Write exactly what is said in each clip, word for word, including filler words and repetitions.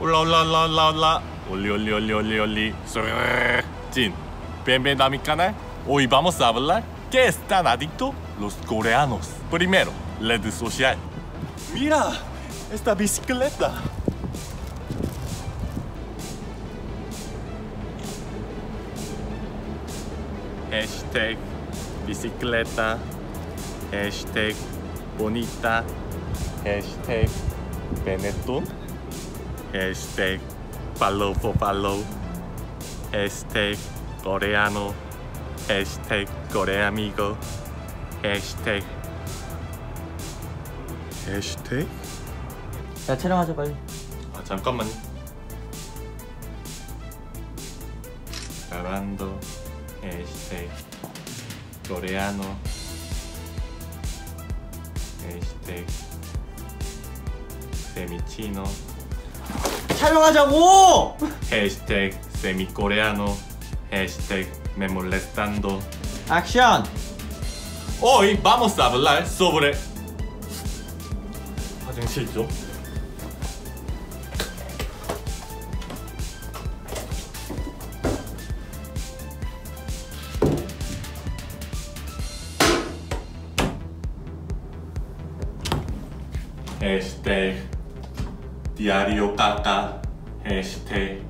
올라올라올라올라 올리올리올리올리 진. Bienvenido a mi canal. Hoy vamos a hablar qué están adictos los coreanos. Primero, redes sociales. Mira, esta bicicleta. Hashtag bicicleta, hashtag bonita, hashtag Benetton, hashtag follow for follow, hashtag coreano, hashtag coreamigo, hashtag hashtag. 자, 촬영하자 빨리. 아, 잠깐만요. 라반도 Este coreano, este semichino. 촬영하자고! Este semicoreano, este me molestando. Acción. Hoy vamos a hablar sobre. 화장실죠? Este diario caca, este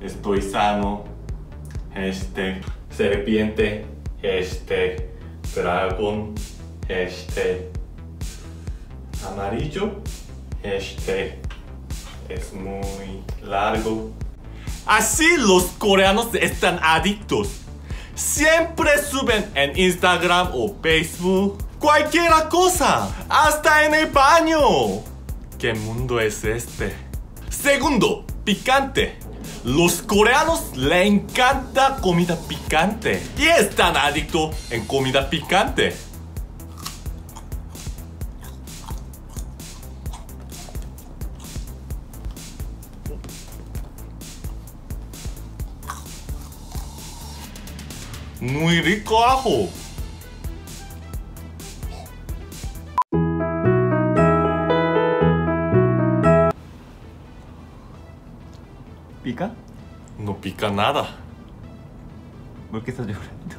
estoy sano, este serpiente, este dragón, este amarillo, este es muy largo. Así los coreanos están adictos. Siempre suben en Instagram o Facebook cualquier cosa, hasta en el baño. ¿Qué mundo es este? Segundo, picante. Los coreanos les encanta comida picante y están adictos en comida picante. Muy rico ajo. ¿Pica? No pica nada. ¿Por qué estás llorando?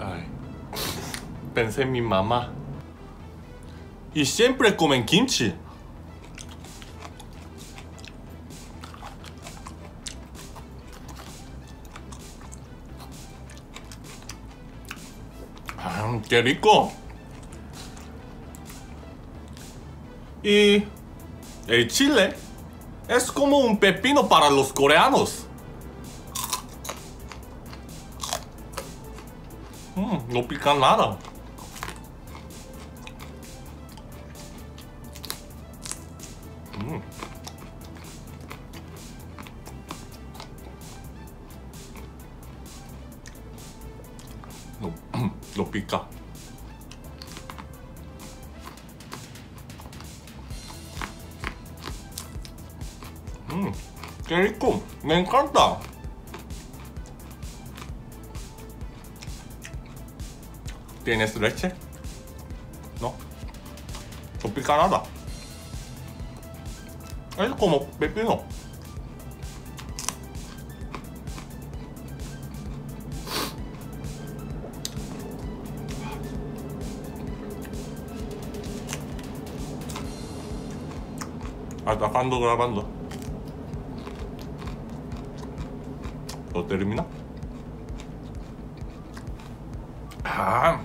Ay, pensé en mi mamá. Y siempre comen kimchi. Ah, ¡qué rico! Y el chile es como un pepino para los coreanos. Mm, no pica nada. Mm. No, no pica. Mm, ¡qué rico! ¡Me encanta! ¿Tienes leche? No. No pica nada. Es como pepino. Atacando, grabando. ¿Lo termina? Ah,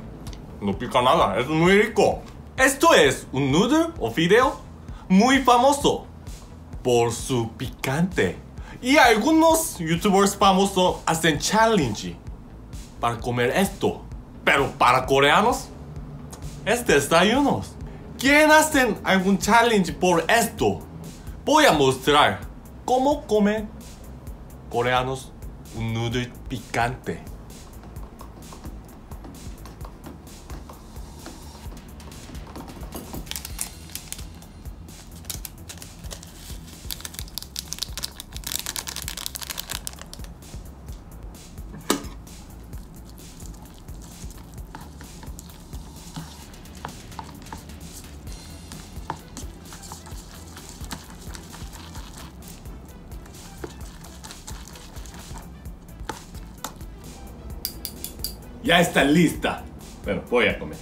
no pica nada, es muy rico. Esto es un noodle o fideo muy famoso por su picante. Y algunos youtubers famosos hacen challenge para comer esto. Pero para coreanos es desayuno. ¿Quién hacen algún challenge por esto? Voy a mostrar cómo comen coreanos un noodle picante. Ya está lista. Bueno, voy a comer.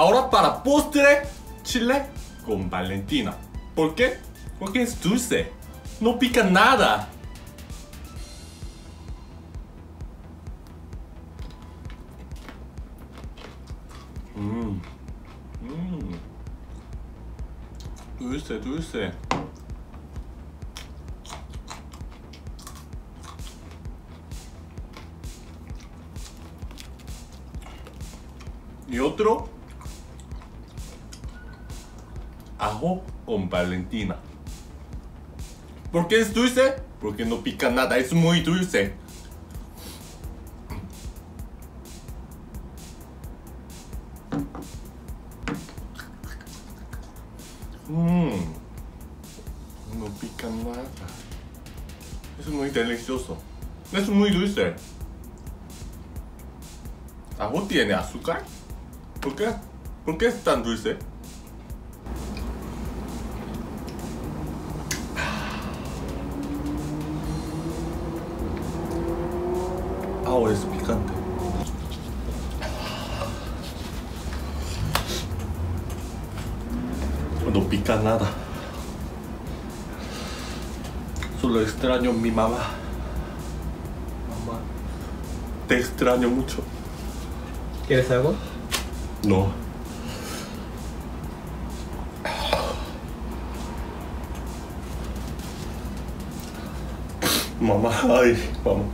Ahora para postre, chile con Valentina. ¿Por qué? Porque es dulce. No pica nada. Mmm. Mmm. Dulce, dulce. Y otro. Ajo con Valentina. ¿Por qué es dulce? Porque no pica nada, es muy dulce. Mmm, no pica nada. Es muy delicioso. Es muy dulce. ¿Ajo tiene azúcar? ¿Por qué? ¿Por qué es tan dulce? Oh, es picante. No pica nada. Solo extraño a mi mamá. Mamá, te extraño mucho. ¿Quieres algo? No. Mamá, ay, mamá.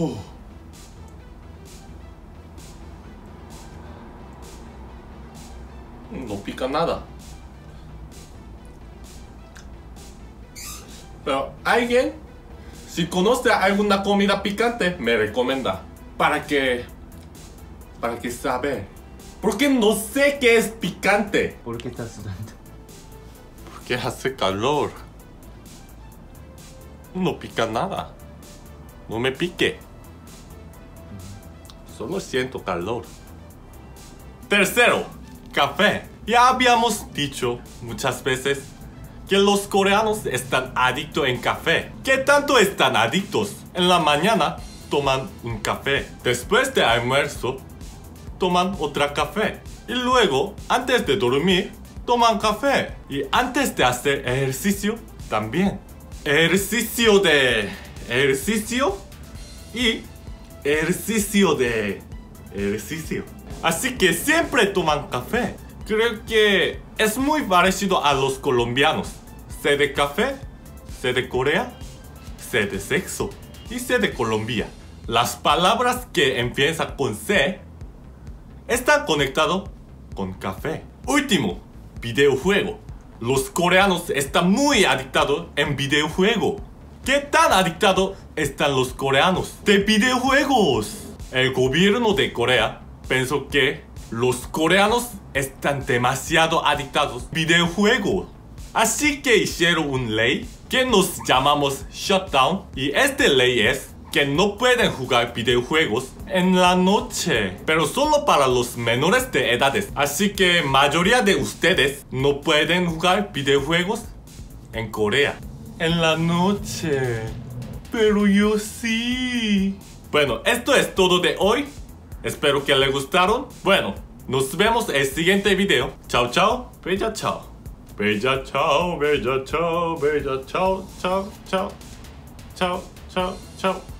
Oh. No pica nada. Pero alguien, si conoce alguna comida picante, me recomienda. Para que... Para que sabe. Porque no sé qué es picante. ¿Por qué estás sudando? Porque hace calor. No pica nada. No me pique. Solo siento calor. Tercero, café. Ya habíamos dicho muchas veces que los coreanos están adictos en café. ¿Qué tanto están adictos? En la mañana toman un café. Después de almuerzo, toman otro café. Y luego, antes de dormir, toman café. Y antes de hacer ejercicio, también. Ejercicio de... Ejercicio y... Ejercicio de ejercicio. Así que siempre toman café. Creo que es muy parecido a los colombianos. Sé de café, sé de Corea, sé de sexo y sé de Colombia. Las palabras que empiezan con C están conectadas con café. Último, videojuego. Los coreanos están muy adictados en videojuegos. ¿Qué tan adictados están los coreanos de videojuegos? El gobierno de Corea pensó que los coreanos están demasiado adictados a videojuegos. Así que hicieron una ley que nos llamamos shutdown. Y esta ley es que no pueden jugar videojuegos en la noche, pero solo para los menores de edades. Así que mayoría de ustedes no pueden jugar videojuegos en Corea en la noche, pero yo sí. Bueno, esto es todo de hoy. Espero que les gustaron. Bueno, nos vemos en el siguiente video. Chao, chao, bella chao. Bella chao, bella chao, bella chao, chao, chao, chao, chao, chao.